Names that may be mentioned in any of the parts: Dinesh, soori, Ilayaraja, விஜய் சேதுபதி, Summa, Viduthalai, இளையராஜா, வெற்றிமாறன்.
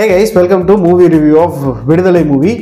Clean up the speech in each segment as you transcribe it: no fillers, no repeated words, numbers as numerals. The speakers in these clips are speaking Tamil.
Hey guys, welcome to movie review of Viduthalai movie.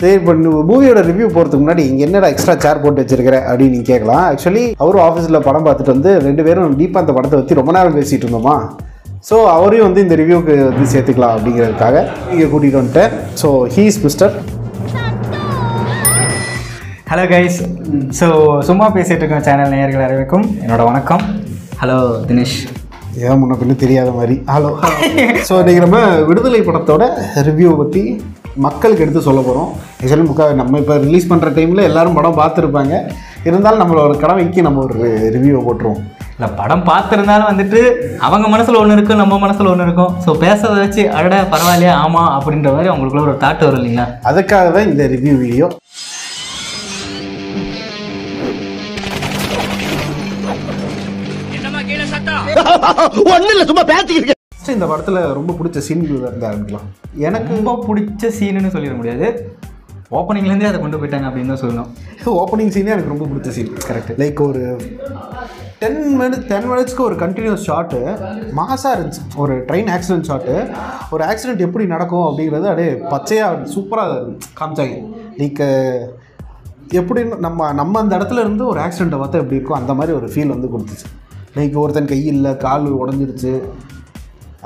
So, if movie review, you can extra chair board. Actually, our office is deep. So, we will review this review. So, he is Mr. Hello guys, so Summa channel Hello Dinesh. Yeah, I don't know. Hello. So, we will review the மக்கள் கிட்ட சொல்லப் போறோம் actually நம்ம இப்ப ரிலீஸ் பண்ற டைம்ல எல்லாரும் படம் பார்த்திருப்பாங்க இருந்தாலும் நம்ம ஒரு கடமைக்கு நம்ம ஒரு ரிவ்யூ போடுறோம் இல்ல படம் பார்த்திருந்தாலும் வந்துட்டு அவங்க மனசுல ஒன்னு இருக்கும் நம்ம மனசுல ஒன்னு இருக்கும் சோ பேசறத வச்சு அடடா பரவாயில்லை ஆமா அப்படின்ற மாதிரி உங்களுக்கு ஒரு தாட் வரும் இல்லீங்களா அதுக்காக தான் இந்த ரிவ்யூ வீடியோ என்னமா கேள சத்தா ஒண்ணு இல்ல சும்மா பேசிக்கிட்டே இந்த படத்துல ரொம்ப பிடிச்ச சீன்கள் இருந்தா ஆரம்பிக்கலாம். எனக்கு ரொம்ப பிடிச்ச சீனுன்னு சொல்லிர முடியாது. ஓபனிங்ல இருந்தே அத கொண்டு போய்ட்டாங்க அப்படினு தான் சொல்லணும். ஓபனிங் சீனே எனக்கு ரொம்ப பிடிச்ச சீன். கரெக்ட். லைக் ஒரு 10 minutesக்கு ஒரு கண்டினியூஸ் ஷாட் மாசா இருந்துச்சு. ஒரு ட்ரெயின் ஆக்சிடென்ட் ஷாட். ஒரு ஆக்சிடென்ட் எப்படி நடக்கும் அப்படிங்கறது அப்படியே பச்சையா சூப்பரா காமிச்சாங்க. லைக் எப்படி நம்ம அந்த இடத்துல இருந்து ஒரு ஆக்சிடென்ட் பார்த்தா எப்படி இருக்கும் அந்த மாதிரி ஒரு ஃபீல் வந்து கொடுத்துச்சு. லைக் ஒருத்தன் கை இல்ல கால் உடைஞ்சிருச்சு.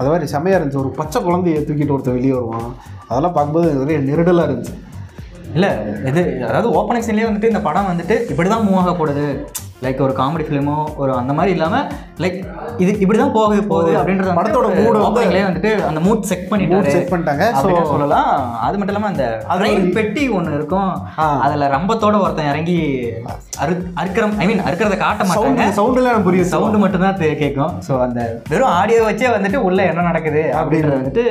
அது மாதிரி செமையாக இருந்துச்சு. ஒரு பச்சை குழந்தைய தூக்கிட்டு ஒருத்தர் வெளியே வருவான். அதெல்லாம் பார்க்கும்போது நிறைய நெருடலாக இருந்துச்சு. இல்லை இது அதாவது ஓப்பனிங் சீன்லேயே வந்துட்டு இந்த படம் வந்துட்டு இப்படி தான் மூவ் ஆகக்கூடாது, லைக் ஒரு காமெடி ஃபிலிமோ ஒரு அந்த மாதிரி இல்லாமல் லைக் இது இப்படி தான் போகுது அப்படின்ற படத்தோட மூட் ஓப்பனிங்லேயே வந்துட்டு அந்த மூட் செட் பண்ணிட்டாங்க சொல்லலாம். அது மட்டும் இல்லாமல் அந்த அதில் பெட்டி ஒன்று இருக்கும், அதில் ரம்பத்தோட ஒருத்தன் இறங்கி அறுக்கிறத காட்ட மாட்டாங்க. சவுண்டெல்லாம் புரியும், சவுண்டு மட்டும்தான் கேட்கும். ஸோ அந்த வெறும் ஆடியோ வச்சே வந்துட்டு உள்ளே என்ன நடக்குது அப்படின்றத வந்துட்டு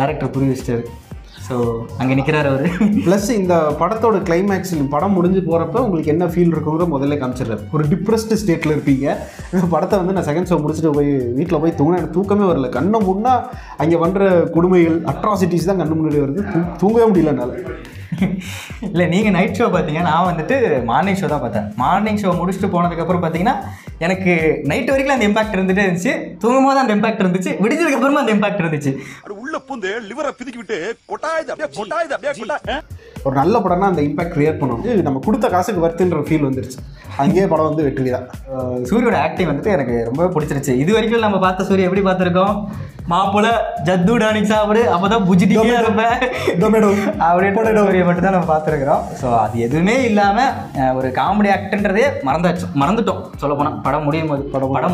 டைரக்டர் புரிய வச்சிட்டாரு. ஸோ அங்கே நிற்கிறார் அவர். ப்ளஸ் இந்த படத்தோட கிளைமேக்ஸ் படம் முடிஞ்சு போகிறப்ப உங்களுக்கு என்ன ஃபீல் இருக்குங்கிற முதல்ல காமிச்சிடுறாரு. ஒரு டிப்ரெஸ்டு ஸ்டேட்டில் இருப்பீங்க. இந்த படத்தை வந்து நான் செகண்ட் ஷோ முடிச்சுட்டு போய் வீட்டில் போய் தூங்கினேன். எனக்கு தூக்கமே வரல. கண்ணை முன்னா அங்கே பண்ணுற கொடுமைகள் அட்ராசிட்டிஸ் தான் கண்ணு முன்னாடி வருது. தூங்கவே முடியலனால இல்லை. நீங்கள் நைட் ஷோ பார்த்தீங்க, நான் வந்துட்டு மார்னிங் ஷோ தான் பார்த்தேன். மார்னிங் ஷோ முடிச்சுட்டு போனதுக்கப்புறம் பார்த்தீங்கன்னா எனக்கு நைட் வரைக்கும் அந்த இம்பாக்ட் இருந்துகிட்டே இருந்துச்சு. தூங்கும் போது அந்த இம்பாக்ட் இருந்துச்சு, விடிஞ்சதுக்கப்புறமா அந்த இம்பாக்ட் இருந்துச்சு. ஒரு நல்ல படம்னா அந்த இம்பாக்ட் கிரியேட் பண்ணுவோம். நம்ம கொடுத்த காசுக்கு வர்த்துன்ற ஃபீல் வந்துருச்சு. அங்கேயே படம் வந்து வெற்றி தான். சூரியோட ஆக்டிங் வந்துட்டு எனக்கு ரொம்ப பிடிச்சிருச்சு. இது வரைக்கும் நம்ம பார்த்த சூரிய எப்படி பார்த்துருக்கோம்? மாப்பிள்ள ஜத்து டானிக் சாப்பிடு, அப்போதான் புஜிட்டியாக இருப்பேன் அப்படின்னு மட்டும் தான் நம்ம பார்த்துருக்குறோம். ஸோ அது எதுவுமே இல்லாமல் ஒரு காமெடி ஆக்டர்ன்றதே மறந்துட்டோம் சொல்லப்போனால். படம்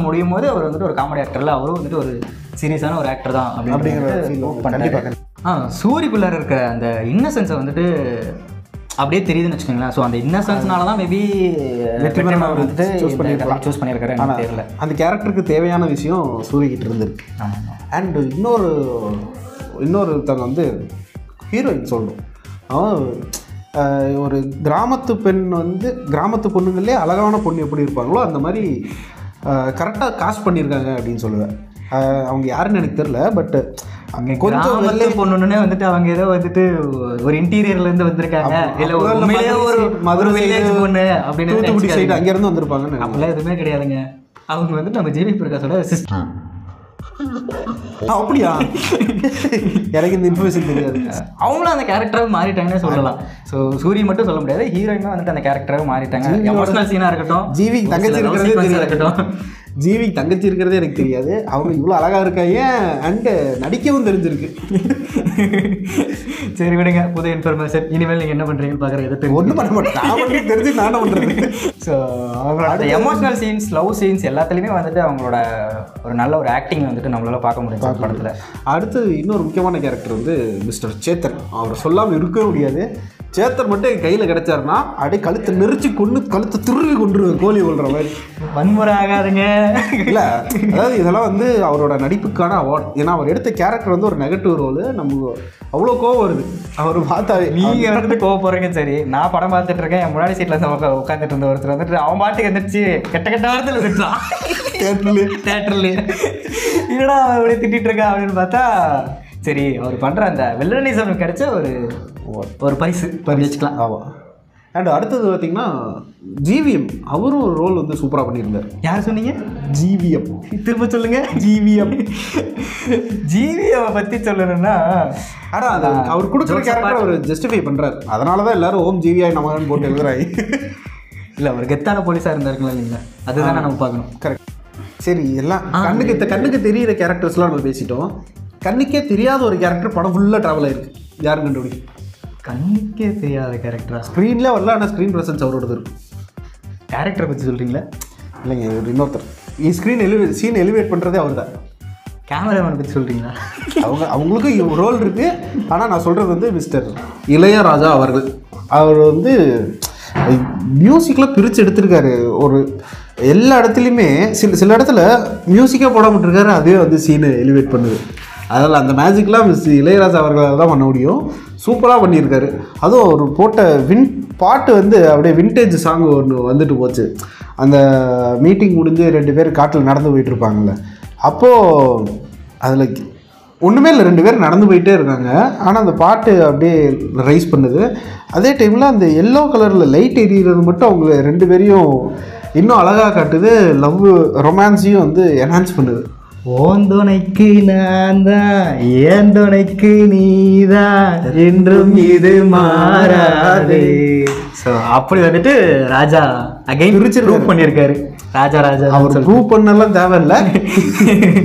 முடியும் போது அவர் வந்துட்டு ஒரு காமெடி ஆக்டரில் அவரும் வந்துட்டு ஒரு சீரியஸான ஒரு ஆக்டர் தான் அப்படிங்கிறது. சூரிக்குள்ளார இருக்கிற அந்த இன்னசென்ஸை வந்துட்டு அப்படியே தெரியுதுன்னு வச்சுக்கோங்களேன். ஸோ அந்த இன்னசென்ஸ்னால தான் மேபி வந்துட்டு சூஸ் பண்ணியிருக்காரு. தெரியல, அந்த கேரக்டருக்கு தேவையான விஷயம் சூரிக்கிட்ட இருந்திருக்கு. அண்ட் இன்னொருத்தங்க வந்து ஹீரோயின் சொல்லணும். அவன் ஒரு கிராமத்து பெண் வந்து கிராமத்து பொண்ணுங்களே அழகான பொண்ணு எப்படி இருப்பாங்களோ அந்த மாதிரி கரெக்டாக காஸ்ட் பண்ணியிருக்காங்க அப்படின்னு சொல்லுவேன். அவங்க யாருன்னு எனக்கு தெரில, பட் அங்கே கொஞ்சம் நல்ல பொண்ணுன்னே வந்துட்டு அவங்க ஏதோ வந்துட்டு ஒரு இன்டீரியர்லேருந்து வந்திருக்காங்க, இல்லை ஒரு மதுரை வில்லேஜ் பொண்ணு அப்படின்னு தூத்துக்குடி சைடு அங்கேருந்து வந்திருப்பாங்கன்னு நம்மளாம் எதுவுமே கிடையாதுங்க. அவங்க வந்துட்டு நம்ம ஜேபி பிரகாஷோட சிஸ்டர். அப்படியா? எனக்கு இந்த இன்ஃபர்மேஷன் தெரியாது. அவங்களும் அந்த கேரக்டராக மாறிட்டாங்கன்னு சொல்லலாம். ஸோ சூரிய மட்டும் சொல்ல முடியாது, ஹீரோயினும் வந்துட்டு அந்த கேரக்டராக மாறிட்டாங்க. எமோஷனல் சீனாக இருக்கட்டும், ஜீவி தங்கச்சி இருக்கட்டும். ஜீவிக்கு தங்கச்சி இருக்கிறதே எனக்கு தெரியாது. அவங்க இவ்வளோ அழகாக இருக்காங்க. அண்டு நடிக்கவும் தெரிஞ்சிருக்கு. சரி விடுங்க, புது இன்ஃபர்மேஷன். இனிமேல் நீங்கள் என்ன பண்ணுறீங்கன்னு பார்க்குறேன். ஒன்றும் பண்ண மாட்டேன், தெரிஞ்சு நானும் பண்ணுறேன். ஸோ அவங்களோட எமோஷனல் சீன்ஸ், லவ் சீன்ஸ் எல்லாத்துலேயுமே வந்துட்டு அவங்களோட ஒரு நல்ல ஒரு ஆக்டிங் வந்துட்டு நம்மளால் பார்க்க முடியும் படத்தில். அடுத்து இன்னொரு முக்கியமான கேரக்டர் வந்து மிஸ்டர் சேத்தன். அவர் சொல்லாமல் இருக்கவே முடியாது. சேத்தர் மட்டும் என் கையில் கிடைச்சாருன்னா அப்படியே கழுத்தை நெரிச்சு கொண்டு கழுத்தை திருவி கொண்டு கோழி கொள்கிற மாதிரி வன்முறை ஆகாதுங்க. இல்லை, அதாவது இதெல்லாம் வந்து அவரோட நடிப்புக்கான அவார்ட். ஏன்னா அவர் எடுத்த கேரக்டர் வந்து ஒரு நெகட்டிவ் ரோலு. நமக்கு அவ்வளோ கோவம் வருது அவர் பார்த்தா. நீங்கள் வந்துட்டு கோவம் போகிறீங்க. சரி, நான் படம் பார்த்துட்டு இருக்கேன். என் முன்னாடி சீட்டில் வந்து உட்காந்துட்டு இருந்த ஒருத்தர் வந்துட்டு அவன் பாட்டுக்கு வந்துடுச்சு கெட்ட வாரத்தில் திட்டுறான். தேட்டர்லேயே இல்லைடா அவரை திட்டிகிட்டு இருக்கேன் அப்படின்னு பார்த்தா சரி அவர் பண்ணுற அந்த வெள்ளனிசம் கிடைச்ச ஒரு பரிசு வச்சுக்கலாம். ஆமாம். அண்ட் அடுத்தது பார்த்தீங்கன்னா ஜிவிஎம் அவரும் ஒரு ரோல் வந்து சூப்பராக பண்ணியிருந்தார். யார் சொன்னீங்க? ஜிவிஎம். திரும்ப சொல்லுங்கள். ஜிவிஎம். ஜிவிஎம் பற்றி சொல்லணும்னா ஆனால் அது அவர் கொடுக்குற கேரக்டர் அவர் ஜஸ்டிஃபை பண்ணுறாரு. அதனால தான் எல்லோரும் ஓம் ஜிவிஐ நமகன்னு போட்டு எழுதுறாய். இல்லை அவர் கெத்தான போலீஸாக இருந்தாருங்களா இல்லைங்களா? அதுதானே நம்ம பார்க்கணும். கரெக்ட். சரி, எல்லாம் கண்ணுக்கு தெரிகிற கேரக்டர்ஸ்லாம் நம்ம பேசிட்டோம். கண்ணுக்கே தெரியாத ஒரு கேரக்டர் படம் ஃபுல்லாக ட்ராவல் ஆகிருக்கு. யாரும் கண்டுபிடிக்கும்? கண்ணுக்கே தெரியாத கேரக்டரா? ஸ்க்ரீனில் வரல, ஆனால் ஸ்க்ரீன் ப்ரெசன்ஸ் அவரோடது இருக்கும். கேரக்டரை பற்றி சொல்கிறீங்களா? இல்லைங்க, இன்னொருத்தர் ஸ்க்ரீன் சீன் எலிவேட் பண்ணுறதே அவர் தான். கேமராமேன் பற்றி சொல்கிறீங்களா? அவங்களுக்கும் ரோல் இருக்குது. ஆனால் நான் சொல்கிறது வந்து மிஸ்டர் இளையராஜா அவர்கள். அவர் வந்து மியூசிக்கில் பிரித்து எடுத்திருக்காரு. ஒரு எல்லா இடத்துலையுமே சில இடத்துல மியூசிக்காக போட மாட்டிருக்காரு. அதே வந்து சீனை எலிவேட் பண்ணுது. அதனால் அந்த மேஜிக்லாம் மிஸ் இளையராஜா அவர்களால் தான் பண்ண முடியும். சூப்பராக பண்ணியிருக்காரு. அதுவும் ஒரு போட்ட பாட்டு வந்து அப்படியே வின்டேஜ் சாங் ஒன்று வந்துட்டு போச்சு. அந்த மீட்டிங் முடிஞ்சு 2 பேர் காட்டில் நடந்து போயிட்டுருப்பாங்கள்ல, அப்போது அதில் ஒன்றுமே இல்லை, 2 பேர் நடந்து போயிட்டே இருக்காங்க. ஆனால் அந்த பாட்டு அப்படியே ரைஸ் பண்ணுது. அதே டைமில் அந்த எல்லோ கலரில் லைட் எரியிறது மட்டும் அவங்க 2 பேரையும் இன்னும் அழகாக காட்டுது. லவ் ரொமான்ஸையும் வந்து என்ஹான்ஸ் பண்ணுது. ஓன் துணைக்கு நான் தான், ஏன் துணைக்கு நீதான், என்றும் இது மாறாதே. ஸோ அப்படி வந்துட்டு ராஜா அகைன் பிரிச்சு ப்ரூவ் பண்ணியிருக்காரு. ராஜா ராஜா அவர் ப்ரூவ் பண்ணலாம் தேவையில்லை,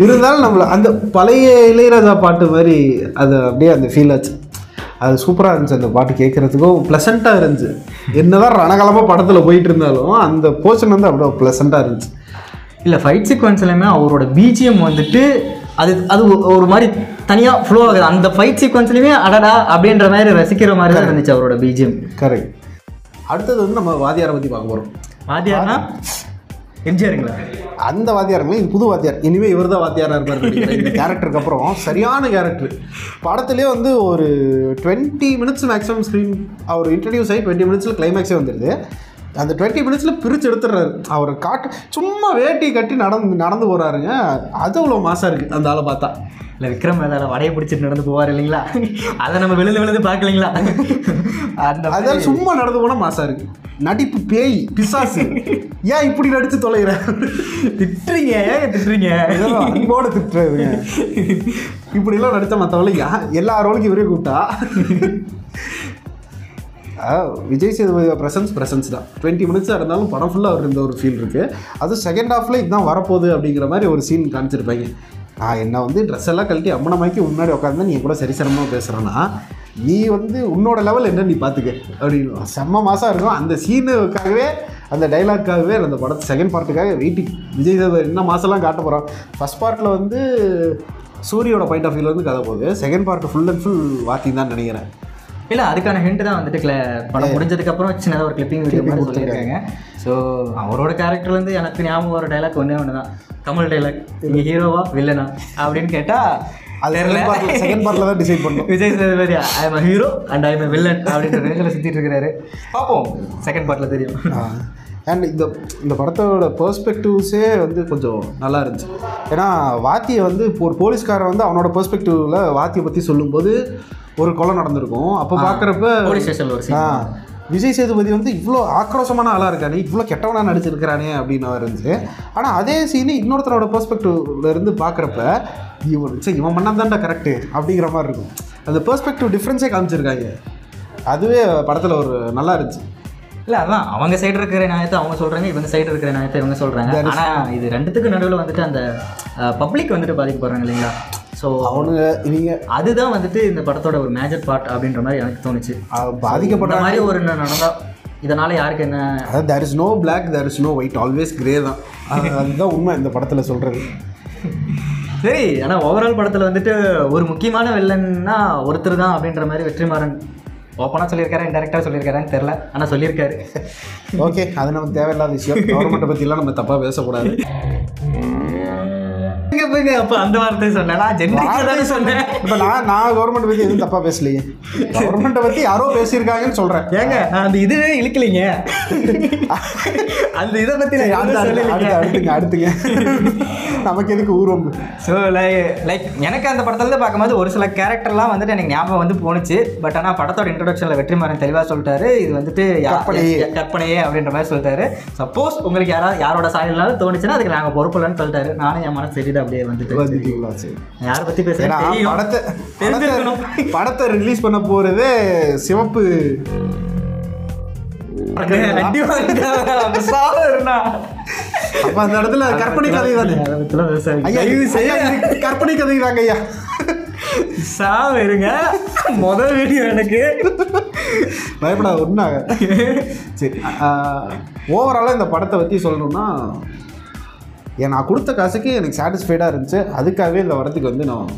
இருந்தாலும் நம்மளை அந்த பழைய இளையராஜா பாட்டு மாதிரி அது அப்படியே அந்த ஃபீல் ஆச்சு. அது சூப்பராக இருந்துச்சு. அந்த பாட்டு கேட்குறதுக்கும் ப்ளசண்ட்டாக இருந்துச்சு. என்னதான் ரணகலமாக படத்தில் போயிட்டு இருந்தாலும் அந்த போர்ஷன் வந்து அப்படியே ப்ளசண்ட்டாக இருந்துச்சு. இல்லை, ஃபைட் சீக்வன்ஸ்லையுமே அவரோட பிஜிஎம் வந்துட்டு அது அது ஒரு மாதிரி தனியாக ஃப்ளோ ஆகுது. அந்த ஃபைட் சீக்வன்ஸ்லையுமே அடடா அப்படின்ற மாதிரி ரசிக்கிற மாதிரி தான் இருந்துச்சு அவரோட பிஜிஎம். கரெக்ட். அடுத்தது வந்து நம்ம வாத்தியாரை பற்றி பார்க்க போகிறோம். வாத்தியார்னா எம்ஜிஆருங்களா? அந்த வாத்தியாருங்களா? இது புது வாத்தியார். இனிமேல் இவர் தான் வாத்தியாராக இருக்கார். இந்த கேரக்டருக்கு அப்புறம் சரியான கேரக்டர். படத்துலேயே வந்து ஒரு 20 மினிட்ஸ் மேக்ஸிமம் ஸ்க்ரீன் அவர் இன்ட்ரடியூஸ் ஆகி 20 மினிட்ஸில் கிளைமேக்ஸே வந்துடுது. அந்த 20 மினிட்ஸில் பிரித்து எடுத்துடுறாரு. அவரை காட்டு சும்மா வேட்டி கட்டி நடந்து போகிறாருங்க. அது அவ்வளோ மாசாக இருக்குது அந்த ஆளை பார்த்தா. இல்லை, விக்ரம் அதால் வடையை பிடிச்சிட்டு நடந்து போவார் இல்லைங்களா? அதை நம்ம விழுந்து பார்க்கலைங்களா? அதால் சும்மா நடந்து போனால் மாசாக இருக்குது. நடிப்பு பேய் பிசாசு. ஏன் இப்படி நடித்து தொலைகிறேன்? திட்டுறீங்க, ஏன் திட்டுறீங்க? அன்போடு திட்டுறதுங்க. இப்படிலாம் நடித்த மற்றவங்கள எல்லா ரோலுக்கும் இவரே கூப்பிட்டா. விஜய் சேதுபதி பிரசன்ஸ் தான். 20 மினிட்ஸாக இருந்தாலும் படம் ஃபுல்லாக இருந்த ஒரு ஃபீல் இருக்குது. அது செகண்ட் ஹாஃபில் இதுதான் வரப்போகுது அப்படிங்கிற மாதிரி ஒரு சீன் காமிச்சிருப்பாங்க. நான் என்ன வந்து ட்ரெஸ் எல்லாம் கழட்டி அம்மனமாக்கி முன்னாடி உட்காந்து நீ கூட சரிசரமாக பேசுகிறேன்னா நீ வந்து உன்னோட லெவல் என்ன நீ பார்த்துக்க அப்படின்னு செம்ம மாதம் இருக்கும். அந்த சீனுக்காகவே அந்த டைலாக்காகவே அந்த படத்து செகண்ட் பார்ட்டுக்காக வெயிட்டிங். விஜய் சேதுபதி என்ன மாதம்லாம் காட்ட போகிறோம். ஃபஸ்ட் பார்ட்டில் வந்து சூரியோட பாயிண்ட் ஆஃப் வியூலேருந்து கதை போகுது. Second part full and full walking தான் நினைக்கிறேன். இல்லை, அதுக்கான ஹிண்ட் தான் வந்துட்டு படம் முடிஞ்சதுக்கப்புறம் சின்னதாக ஒரு கிளிப்பிங் வீடியோ மாதிரி சொல்லியிருக்காங்க. ஸோ அவரோட கேரக்டர் வந்து எனக்கு ஞாபகம் வர டைலாக் ஒன்று தான், தமிழ் டைலாக், இங்கே ஹீரோவா வில்லனா அப்படின்னு கேட்டால் அது செகண்ட் பார்ட்டில் தான் டிசைட் பண்ணுவோம். விஜய் சேதுபதி I am hero and I am villain அப்படின்ற ரேஞ்சில் சுற்றிட்டு இருக்கிறாரு. பார்ப்போம், செகண்ட் பார்ட்டில் தெரியும். அண்ட் இந்த படத்தோட பெர்ஸ்பெக்டிவ்ஸே வந்து கொஞ்சம் நல்லா இருந்துச்சு. ஏன்னா வாத்தியை வந்து இப்போ ஒரு போலீஸ்காரன் வந்து அவனோட பெர்ஸ்பெக்டிவில் வாத்தியை பற்றி சொல்லும்போது ஒரு கொலை நடந்திருக்கும். அப்போ பார்க்குறப்ப போலீஸ் ஸ்டேஷனில் ஒரு விஜய் சேதுபதி வந்து இவ்வளோ ஆக்ரோஷமான ஆளாக இருக்கானே, இவ்வளோ கெட்டவனாக நடிச்சிருக்கிறானே அப்படின்னு இருந்துச்சு. ஆனால் அதே சீனு இன்னொருத்தரோட பெர்ஸ்பெக்டிவ்லேருந்து பார்க்குறப்ப இவன் சரி இவன் பண்ணா தான்டா கரெக்டு அப்படிங்கிற மாதிரி இருக்கும். அந்த பெர்ஸ்பெக்டிவ் டிஃப்ரென்ஸே காமிச்சிருக்காங்க. அதுவே படத்தில் ஒரு நல்லா இருந்துச்சு. இல்லை, அதான் அவங்க சைடு இருக்கிற நியாயத்தை அவங்க சொல்கிறாங்க, இவங்க சைடு இருக்கிற நியாயத்தை இவங்க சொல்கிறாங்க. ஆனால் இது ரெண்டுத்துக்கு நடுவில் வந்துட்டு அந்த பப்ளிக் வந்துட்டு பாதிக்கப்படுறாங்க இல்லைங்களா? ஸோ அவனுங்க இவங்க அதுதான் வந்துட்டு இந்த படத்தோட ஒரு மேஜர் பார்ட் அப்படின்ற மாதிரி எனக்கு தோணுச்சு. பாதிக்கப்பட்ட மாதிரி ஒரு நடந்தா இதனால் யாருக்கு என்ன? அதாவது there is no black, there is no white, always grey தான். அதுதான் உண்மை இந்த படத்தில் சொல்கிறது. சரி, ஆனால் ஓவரால் படத்தில் வந்துட்டு ஒரு முக்கியமான வில்லன்னா ஒருத்தர் தான் அப்படின்ற மாதிரி வெற்றிமாறன் ஓப்பனாக சொல்லியிருக்காரு. இன்டெரக்டாக சொல்லியிருக்காரான்னு தெரில, ஆனால் சொல்லியிருக்காரு. ஓகே, அது நமக்கு தேவையில்லாத விஷயம். கவர்மெண்ட்டை பற்றிலாம் நம்ம தப்பாக பேசக்கூடாது. எங்கே போய் அப்போ அந்த வார்த்தையை சொன்னேன் நான் ஜென்ரிக்காக சொன்னேன். இப்போ நான் கவர்மெண்ட் பற்றி எதுவும் தப்பாக பேசலையே. கவர்மெண்ட்டை பற்றி யாரோ பேசியிருக்காங்கன்னு சொல்கிறேன். ஏங்க அந்த இதுவே இழுக்கலைங்க, அந்த இதை பற்றி அடுத்துங்க அடுத்துங்க, நமக்கு எதுக்கு ஊர்வம். ஸோ லைக் எனக்கு அந்த படத்தில் தான் பார்க்கும்போது ஒரு சில கேரக்டர்லாம் வந்துட்டு எனக்கு ஞாபகம் வந்து போணுச்சு. பட் ஆனால் படத்தோட இன்ட்ரடக்ஷனில் வெற்றிமாறன் தெளிவாக சொல்லிட்டாரு, இது வந்துட்டு கற்பனையே அப்படின்ற மாதிரி சொல்லிட்டாரு. சப்போஸ் உங்களுக்கு யாரோட சாயல்னாலும் தோணுச்சுன்னா அதுக்கு நாங்கள் பொறுப்பில்லைன்னு சொல்லிட்டாரு. நானும் என் மனசு தெரியுது அப்படியே வந்துட்டு யாரை பற்றி பேசுகிறேன். படத்தை ரிலீஸ் பண்ண போகிறதே சிவப்பு கற்பனை கதை தானே, கற்பனை கதை தாங்க ஐயா. சாருங்க முதல் வீடியோ எனக்கு பயப்படாது ஒன்றாங்க. சரி, ஓவராலாக இந்த படத்தை பற்றி சொல்லணும்னா நான் கொடுத்த காசுக்கு எனக்கு சாட்டிஸ்ஃபைடாக இருந்துச்சு. அதுக்காகவே இந்த வரத்துக்கு வந்து நான்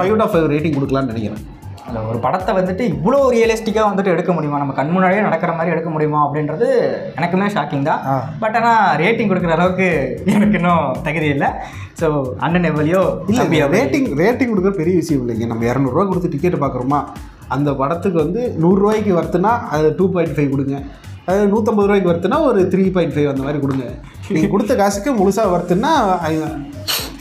5/5 ரேட்டிங் கொடுக்கலான்னு நினைக்கிறேன். இல்லை, ஒரு படத்தை வந்துட்டு இவ்வளோ ரியலிஸ்டிக்காக வந்துட்டு எடுக்க முடியுமா, நம்ம கண் முன்னாடியே நடக்கிற மாதிரி எடுக்க முடியுமா அப்படின்றது எனக்குமே ஷாக்கிங் தான். பட் ஆனால் ரேட்டிங் கொடுக்குற அளவுக்கு எனக்கு இன்னும் தகுதி இல்லை. ஸோ அண்ணன் எவ்வளியோ இல்லை, ரேட்டிங் கொடுக்குற பெரிய விஷயம் இல்லைங்க. நம்ம 200 ரூபா கொடுத்து டிக்கெட் பார்க்குறோமா, அந்த படத்துக்கு வந்து 100 ரூபாய்க்கு வருதுன்னா அது 2.5 கொடுங்க, அது 150 ரூபாய்க்கு வருதுன்னா ஒரு 3.5 அந்த மாதிரி கொடுங்க. நீங்கள் கொடுத்த காசுக்கு முழுசாக வருதுன்னா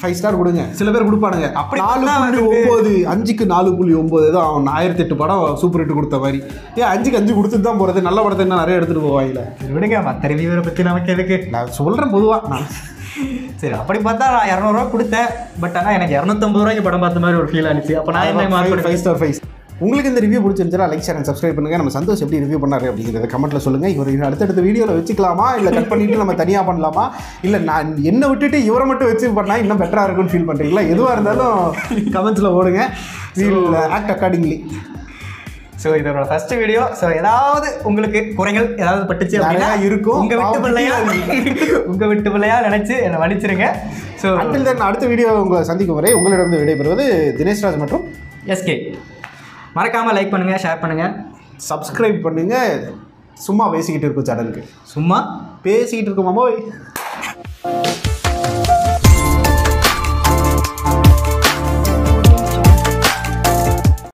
5 ஸ்டார் கொடுங்க. சில பேர் கொடுப்பானுங்க அப்படி 4.9 5க்கு 4.9 தான் அவன் 1008 படம் சூப்பர் ஹிட் கொடுத்த மாதிரி. ஏன் 5க்கு 5 கொடுத்துட்டு தான் போகிறது, நல்ல படத்தை இன்னும் நிறைய எடுத்துகிட்டு போவாங்களே. விடுங்க மற்ற ரிவியூவரை பற்றி நமக்கு எதுக்கு, நான் சொல்கிறேன் பொதுவாக. நான் சரி அப்படி பார்த்தா நான் 200 ரூபா கொடுத்தேன். பட் ஆனால் எனக்கு 250 ரூபாய்க்கு படம் பார்த்த மாதிரி ஒரு ஃபீல் ஆனிச்சு. அப்போ நான் என்ன மார்க்கெட் 5 ஸ்டார் 5. உங்களுக்கு இந்த ரிவ்யூ பிடிச்சிருந்துச்சுன்னா லைக் ஷேர் அண்ட் சப்ஸ்கிரைப் பண்ணுங்கள். நம்ம சந்தோஷ் எப்படி ரிவ்யூ பண்ணாரு அப்படிங்கிறத கமெண்ட்டில் சொல்லுங்கள். இவர் அடுத்தடுத்த வீடியோவில் வச்சுக்கலாமா, இல்லை கட் பண்ணிவிட்டு நம்ம தனியாக பண்ணலாமா, இல்லை நான் என்னை விட்டுட்டு இவரை மட்டும் வச்சு பண்ணால் இன்னும் பெட்டராக இருக்குன்னு ஃபீல் பண்ணுறீங்களா, எதுவாக இருந்தாலும் கமெண்ட்ஸில் ஓடுங்க. Act accordingly. ஸோ இதோட ஃபர்ஸ்ட் வீடியோ. ஸோ ஏதாவது உங்களுக்கு குறைகள் ஏதாவது பட்டுச்சு அப்படின்னா இருக்கும், உங்கள் வீட்டு பிள்ளையா நினச்சி என்னை மன்னிச்சிருங்க. ஸோ அண்டில் தென் அடுத்த வீடியோ உங்களை சந்திக்கும் வரை உங்களிடம் விடைபெறுவது தினேஷ்ராஜ் மற்றும் எஸ்கே. மறக்காமல் லைக் பண்ணுங்கள், ஷேர் பண்ணுங்கள், சப்ஸ்கிரைப் பண்ணுங்கள். சும்மா பேசிக்கிட்டு இருக்கும் சேனலுக்கு, சும்மா பேசிக்கிட்டு இருக்குமாமோ.